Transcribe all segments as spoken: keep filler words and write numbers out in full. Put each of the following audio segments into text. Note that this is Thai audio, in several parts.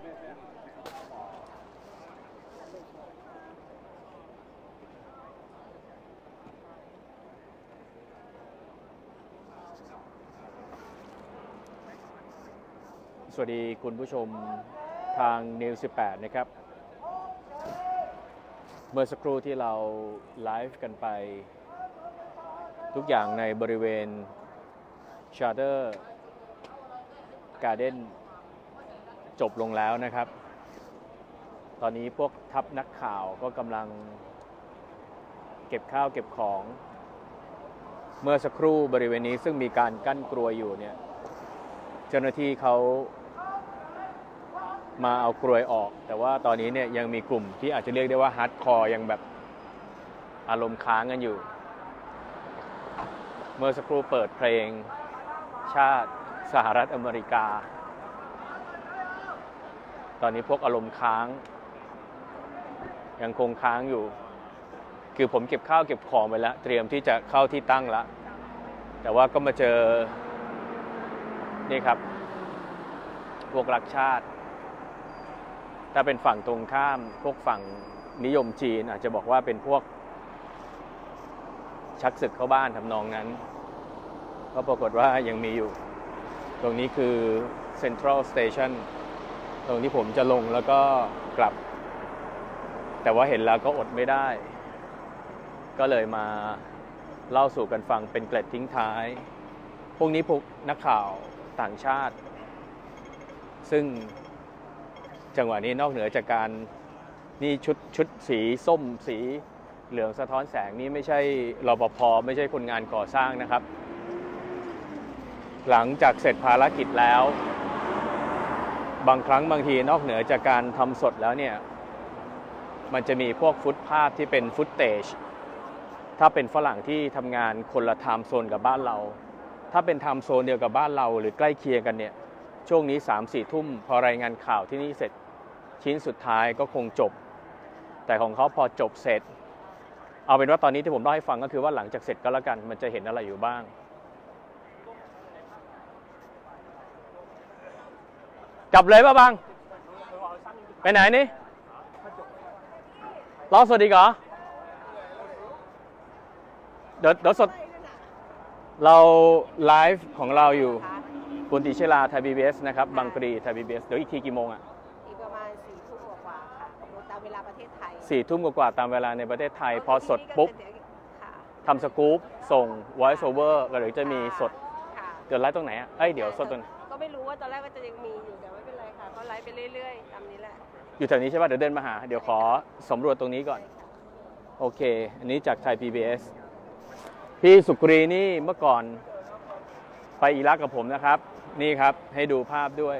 สวัสดีคุณผู้ชมทาง นิวส์ สิบแปด นะครับเมื่อสักครู่ที่เราไลฟ์กันไปทุกอย่างในบริเวณ Charter Garden จบลงแล้วนะครับตอนนี้พวกทัพนักข่าวก็กำลังเก็บข้าวเก็บของเมื่อสักครู่บริเวณนี้ซึ่งมีการกั้นกรวยอยู่เนี่ยเจ้าหน้าที่เขามาเอากรวยออกแต่ว่าตอนนี้เนี่ยยังมีกลุ่มที่อาจจะเรียกได้ว่าฮาร์ดคอร์ยังแบบอารมณ์ค้างกันอยู่เมื่อสักครู่เปิดเพลงชาติสหรัฐอเมริกาตอนนี้พวกอารมณ์ค้างยังคงค้างอยู่คือผมเก็บข้าวเก็บของไปแล้วเตรียมที่จะเข้าที่ตั้งแล้วแต่ว่าก็มาเจอนี่ครับพวกรักชาติถ้าเป็นฝั่งตรงข้ามพวกฝั่งนิยมจีนอาจจะบอกว่าเป็นพวกชักศึกเข้าบ้านทำนองนั้นก็ปรากฏว่ายังมีอยู่ตรงนี้คือเซ็นทรัลสเตชันตรงที่ผมจะลงแล้วก็กลับแต่ว่าเห็นแล้วก็อดไม่ได้ก็เลยมาเล่าสู่กันฟังเป็นเกร็ดทิ้งท้ายพวกนี้พวกนักข่าวต่างชาติซึ่งจังหวะนี้นอกเหนือจากการนี่ชุดชุดสีส้มสีเหลืองสะท้อนแสงนี่ไม่ใช่รปภไม่ใช่คนงานก่อสร้างนะครับหลังจากเสร็จภารกิจแล้วบางครั้งบางทีนอกเหนือจากการทำสดแล้วเนี่ยมันจะมีพวกฟุตภาพที่เป็นฟุตเทจถ้าเป็นฝรั่งที่ทำงานคนละไทม์โซนกับบ้านเราถ้าเป็นไทม์โซนเดียวกับบ้านเราหรือใกล้เคียงกันเนี่ยช่วงนี้ สามสี่ ทุ่มพอรายงานข่าวที่นี่เสร็จชิ้นสุดท้ายก็คงจบแต่ของเขาพอจบเสร็จเอาเป็นว่าตอนนี้ที่ผมเล่าให้ฟังก็คือว่าหลังจากเสร็จก็แล้วกันมันจะเห็นอะไรอยู่บ้างกลับเลยป่ะบังไปไหนนี่รอสดดีกว่าเดี๋ยวสดเราไลฟ์ของเราอยู่ปุณติชลาไทย บี บี เอส นะครับบางกรีไทย บี บี เอส เดี๋ยวอีกทีกี่โมงอ่ะอีกประมาณสี่ทุ่มกว่าค่ะตามเวลาประเทศไทยสี่ทุ่มกว่าตามเวลาในประเทศไทยพอสดปุ๊บทำสกู๊ปส่ง voice over หรือจะมีสดเดี๋ยวไลฟ์ตรงไหนอ่ะเอ้ยเดี๋ยวสดตรงก็ไม่รู้ว่าตอนแรกว่าจะยังมีอยู่แต่ไม่เป็นไรค่ะก็ไลฟ์ไปเรื่อยๆตามนี้แหละอยู่แถวนี้ใช่ป่ะเดี๋ยวเดินมาหาเดี๋ยวขอสำรวจตรงนี้ก่อนโอเคอันนี้จากไทย บี บี เอส พี่สุกรีนี่เมื่อก่อนไปอิรักกับผมนะครับนี่ครับให้ดูภาพด้วย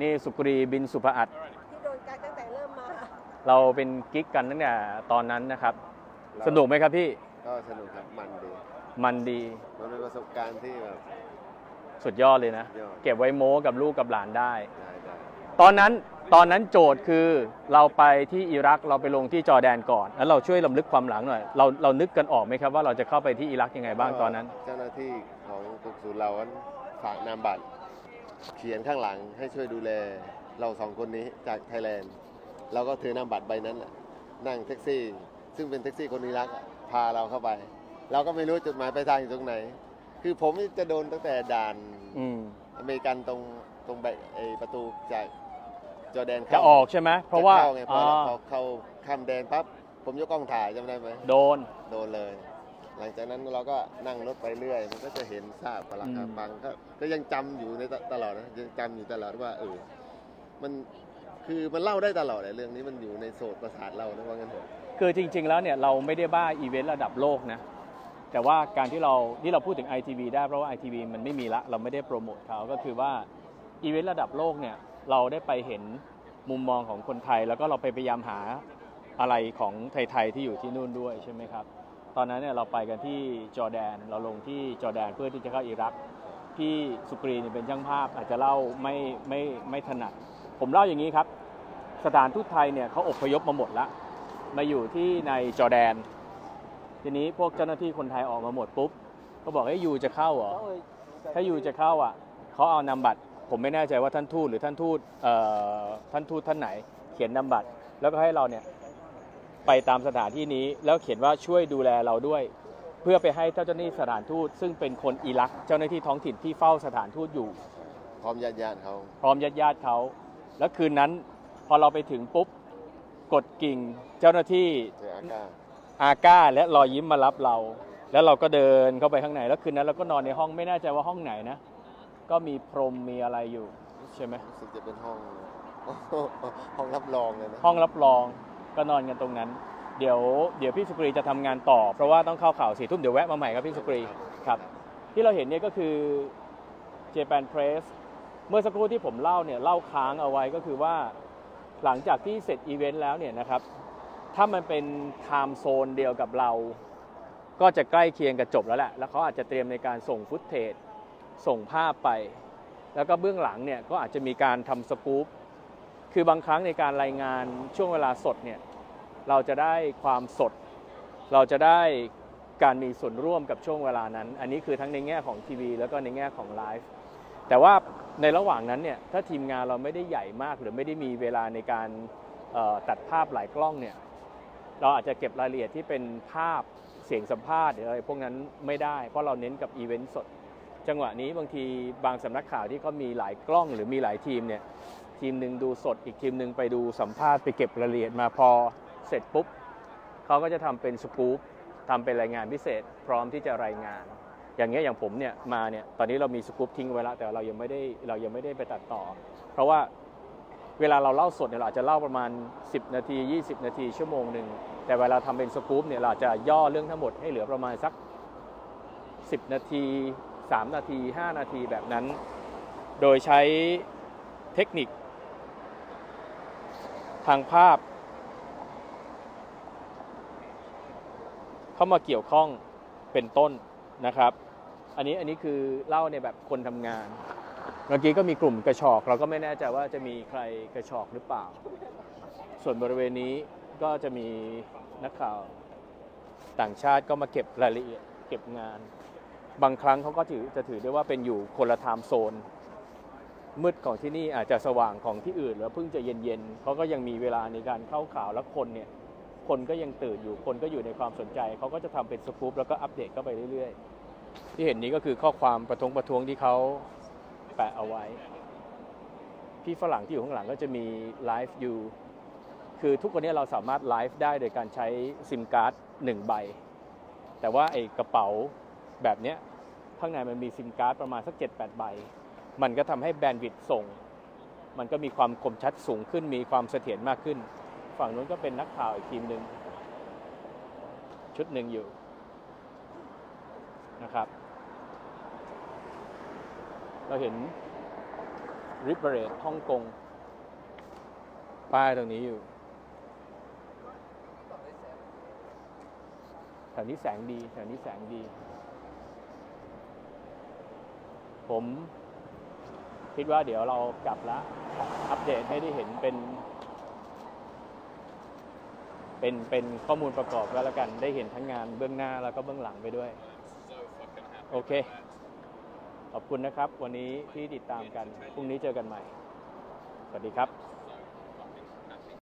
นี่สุกรีบินสุภอัตที่โดนกักตั้งแต่เริ่มมาเราเป็นกิ๊กกันตั้งแต่ตอนนั้นนะครับสนุกไหมครับพี่ก็สนุกครับมันดีมันดีมันเป็นประสบการณ์ที่แบบสุดยอดเลยนะเก็บไว้โม้กับลูกกับหลานได้ตอนนั้นตอนนั้นโจทย์คือเราไปที่อิรักเราไปลงที่จอร์แดนก่อนแล้วเราช่วยรำลึกความหลังหน่อยเราเรานึกกันออกไหมครับว่าเราจะเข้าไปที่อิรักยังไงบ้างตอนนั้นเจ้าหน้าที่ของกองศูนย์เราฝากนามบัตรเขียนข้างหลังให้ช่วยดูแลเราสองคนนี้จากไทยแลนด์เราก็ถือนามบัตรใบนั้นนั่งแท็กซี่ซึ่งเป็นแท็กซี่คนอิรักพาเราเข้าไปเราก็ไม่รู้จุดหมายปลายทางอยู่ตรงไหนคือผมจะโดนตั้งแต่ด่านอเมริกันตรงตรงประตูจากจอแดนจะออกใช่ไหมเพราะว่าพอเขาข้ามแดนปั๊บผมยกกล้องถ่ายจำได้ไหมโดนโดนเลยหลังจากนั้นเราก็นั่งรถไปเรื่อยมันก็จะเห็นซากปรักหักพังก็ยังจำอยู่ในตลอดนะยังจำอยู่ตลอดว่าเออมันคือมันเล่าได้ตลอดเลยเรื่องนี้มันอยู่ในโสตประสาทเรานะว่างั้นเถอะคือจริงๆแล้วเนี่ยเราไม่ได้บ้าอีเวนต์ระดับโลกนะแต่ว่าการที่เราที่เราพูดถึง ไอ ที วี ได้เพราะว่า ไอ ที วี มันไม่มีละเราไม่ได้โปรโมทเขาก็คือว่าอีเวนต์ระดับโลกเนี่ยเราได้ไปเห็นมุมมองของคนไทยแล้วก็เราไปพยายามหาอะไรของไทยๆที่อยู่ที่นู่นด้วยใช่ไหมครับตอนนั้นเนี่ยเราไปกันที่จอร์แดนเราลงที่จอร์แดนเพื่อที่จะเข้าอิรักพี่สุกรีเนี่ยเป็นช่างภาพอาจจะเล่าไม่ไม่ไม่ถนัดผมเล่าอย่างนี้ครับสถานทูตไทยเนี่ยเขาอพยพมาหมดละมาอยู่ที่ในจอร์แดนทีนี้พวกเจ้าหน้าที่คนไทยออกมาหมดปุ๊บก็บอกให้ยูจะเข้าเหรอถ้ายูจะเข้าอ่ะเขาเอานามบัตรผมไม่แน่ใจว่าท่านทูตหรือท่านทูต ท่านทูตท่านไหนเขียนนามบัตรแล้วก็ให้เราเนี่ยไปตามสถานที่นี้แล้วเขียนว่าช่วยดูแลเราด้วยเพื่อไปให้เจ้าหน้าที่สถานทูตซึ่งเป็นคนอิรักเจ้าหน้าที่ท้องถิ่นที่เฝ้าสถานทูตอยู่พร้อมญาติญาติเขาพร้อมญาติญาติเขาแล้วคืนนั้นพอเราไปถึงปุ๊บกดกิ่งเจ้าหน้าที่อาก้าและรอยยิ้มมารับเราแล้วเราก็เดินเข้าไปข้างในแล้วคืนนั้นเราก็นอนในห้องไม่แน่ใจว่าห้องไหนนะก็มีพรมมีอะไรอยู่ใช่ไหมรู้สึกจะเป็นห้องห้องรับรองเลยนะห้องรับรองก็นอนกันตรงนั้นเดี๋ยวเดี๋ยวพี่สุกรีจะทำงานต่อเพราะว่าต้องเข้าข่าวสี่ทุ่มเดี๋ยวแวะมาใหม่ครับพี่สุกรีครับที่เราเห็นเนี่ยก็คือ Japan Press เมื่อสักครู่ที่ผมเล่าเนี่ยเล่าค้างเอาไว้ก็คือว่าหลังจากที่เสร็จอีเวนต์แล้วเนี่ยนะครับถ้ามันเป็นไทม์โซนเดียวกับเราก็จะใกล้เคียงกับจบแล้วแหละแล้วเขาอาจจะเตรียมในการส่งฟุตเทจส่งภาพไปแล้วก็เบื้องหลังเนี่ยก็อาจจะมีการทำสกู๊ปคือบางครั้งในการรายงานช่วงเวลาสดเนี่ยเราจะได้ความสดเราจะได้การมีส่วนร่วมกับช่วงเวลานั้นอันนี้คือทั้งในแง่ของทีวีแล้วก็ในแง่ของไลฟ์แต่ว่าในระหว่างนั้นเนี่ยถ้าทีมงานเราไม่ได้ใหญ่มากหรือไม่ได้มีเวลาในการตัดภาพหลายกล้องเนี่ยเราอาจจะเก็บรายละเอียดที่เป็นภาพเสียงสัมภาษณ์หรืออะไรพวกนั้นไม่ได้เพราะเราเน้นกับอีเวนต์สดจังหวะนี้บางทีบางสำนักข่าวที่เขามีหลายกล้องหรือมีหลายทีมเนี่ยทีมหนึ่งดูสดอีกทีมหนึ่งไปดูสัมภาษณ์ไปเก็บรายละเอียดมาพอเสร็จปุ๊บเขาก็จะทำเป็นสกู๊ปทำเป็นรายงานพิเศษพร้อมที่จะรายงานอย่างเงี้ยอย่างผมเนี่ยมาเนี่ยตอนนี้เรามีสกู๊ปทิ้งไว้แล้วแต่เรายังไม่ได้เรายังไม่ได้ไปตัดต่อเพราะว่าเวลาเราเล่าสดเนี่ยเราอาจจะเล่าประมาณสิบนาทียี่สิบนาทีชั่วโมงหนึ่งแต่เวลาทำเป็นสกู๊ปเนี่ยเราจะย่อเรื่องทั้งหมดให้เหลือประมาณสักสิบนาทีสามนาทีห้านาทีแบบนั้นโดยใช้เทคนิคทางภาพเข้ามาเกี่ยวข้องเป็นต้นนะครับอันนี้อันนี้คือเล่าในแบบคนทำงานเมื่อกี้ก็มีกลุ่มกระชอกเราก็ไม่แน่ใจว่าจะมีใครกระชอกหรือเปล่าส่วนบริเวณนี้ก็จะมีนักข่าวต่างชาติก็มาเก็บรายละเอียดเก็บงานบางครั้งเขาก็ถือจะถือได้ว่าเป็นอยู่คนละไทม์โซนมืดของที่นี่อาจจะสว่างของที่อื่นแล้วเพิ่งจะเย็นๆเขาก็ยังมีเวลาในการเข้าข่าวและคนเนี่ยคนก็ยังตื่นอยู่คนก็อยู่ในความสนใจเขาก็จะทำเป็นสกู๊ปแล้วก็อัปเดตเข้าไปเรื่อยๆที่เห็นนี้ก็คือข้อความประท้วงประท้วงที่เขาแปะเอาไว้พี่ฝรั่งที่อยู่ข้างหลังก็จะมีไลฟ์อยู่คือทุกคนนี้เราสามารถไลฟ์ได้โดยการใช้ซิมการ์ดหนึ่งใบแต่ว่าไอ้กระเป๋าแบบเนี้ยข้างในมันมีซิมการ์ดประมาณสัก เจ็ดแปด ใบมันก็ทำให้แบนด์วิดต์ส่งมันก็มีความคมชัดสูงขึ้นมีความเสถียรมากขึ้นฝั่งนู้นก็เป็นนักข่าวอีกทีมหนึ่งชุดหนึ่งอยู่นะครับเราเห็นริเบเรตฮ่องกงป้ายตรงนี้อยู่แถวนี้แสงดีแถวนี้แสงดีผมคิดว่าเดี๋ยวเรากลับละอัปเดตให้ได้เห็นเป็นเป็นเป็นข้อมูลประกอบแล้วกันได้เห็นทั้งงานเบื้องหน้าแล้วก็เบื้องหลังไปด้วยโอเคขอบคุณนะครับวันนี้ที่ติดตามกันพรุ่งนี้เจอกันใหม่สวัสดีครับ